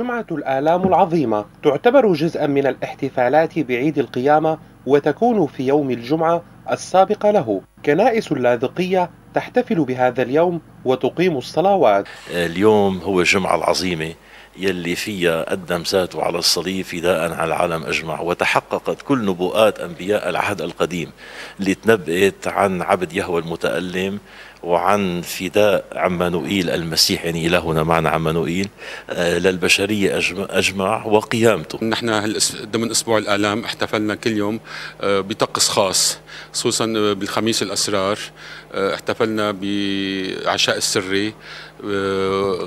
جمعة الآلام العظيمة تعتبر جزءا من الاحتفالات بعيد القيامة، وتكون في يوم الجمعة السابق له. كنائس اللاذقية تحتفل بهذا اليوم وتقيم الصلوات. اليوم هو الجمعة العظيمة يلي فيها قدم ذاته على الصليب فداء على العالم أجمع، وتحققت كل نبوءات أنبياء العهد القديم اللي تنبأت عن عبد يهوى المتألم وعن فداء عمانوئيل المسيح، يعني إلهنا معنا عمانوئيل، للبشرية أجمع وقيامته. نحن ضمن أسبوع الآلام احتفلنا كل يوم بطقس خاص، خصوصا بالخميس الأسرار احتفلنا بعشاء السري،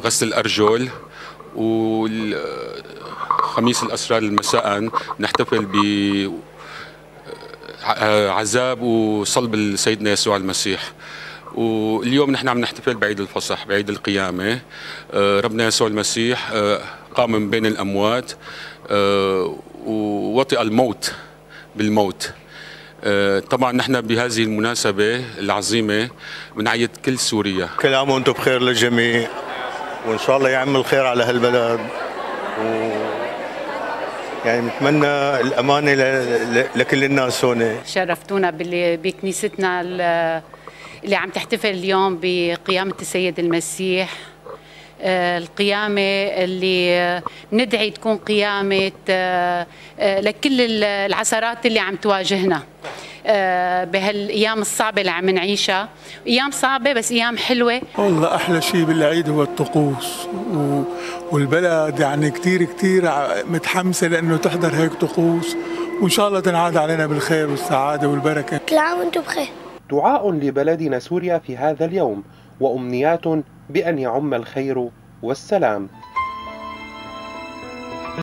غسل الأرجل، والخميس الأسرار المساء نحتفل بعذاب وصلب سيدنا يسوع المسيح. واليوم نحن عم نحتفل بعيد الفصح، بعيد القيامة. ربنا يسوع المسيح قام من بين الأموات ووطئ الموت بالموت. طبعا نحن بهذه المناسبة العظيمة بنعيد كل سوريا. كل عام وانتم بخير للجميع، وان شاء الله يعم الخير على هالبلد، يعني بنتمنى الأمانة لكل الناس هون. شرفتونا بكنيستنا اللي عم تحتفل اليوم بقيامة السيد المسيح، القيامة اللي ندعي تكون قيامة لكل العثرات اللي عم تواجهنا بهالأيام الصعبة اللي عم نعيشها. أيام صعبة بس أيام حلوة. والله أحلى شيء بالعيد هو الطقوس، والبلد يعني كتير كتير متحمسة لأنه تحضر هيك طقوس، وإن شاء الله تنعاد علينا بالخير والسعادة والبركة. كل عام وأنتم بخير. دعاء لبلدنا سوريا في هذا اليوم، وأمنيات بأن يعم الخير والسلام.